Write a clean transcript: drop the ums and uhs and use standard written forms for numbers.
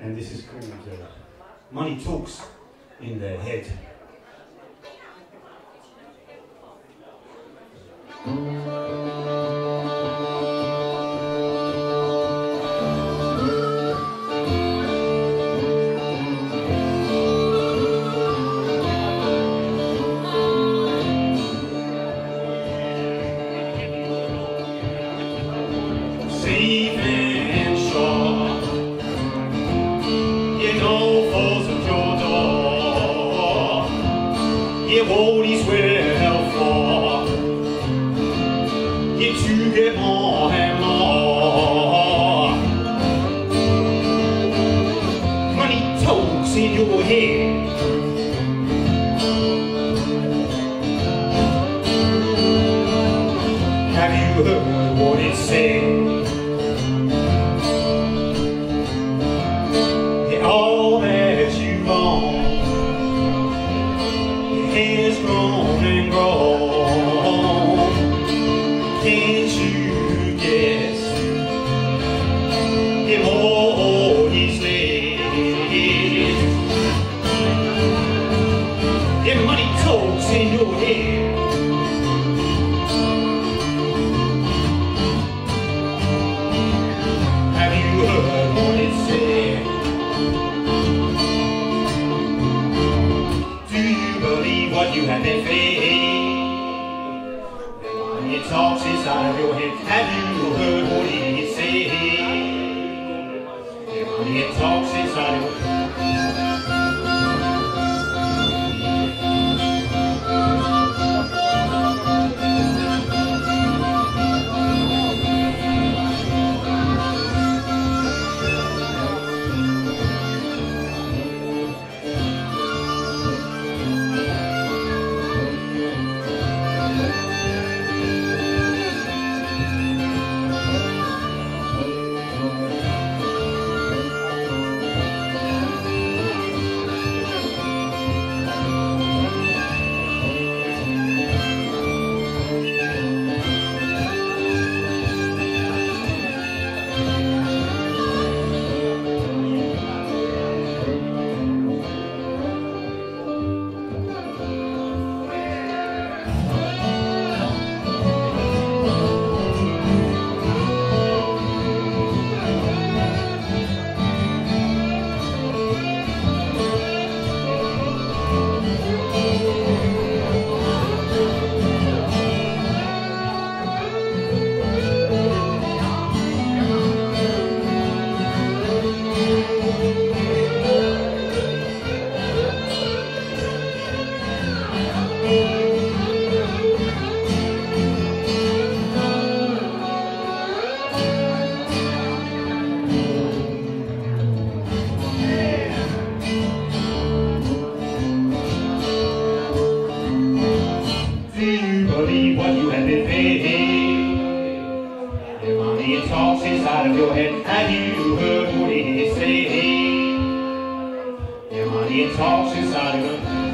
and this is called Money Talks in the Head. Talks inside of them.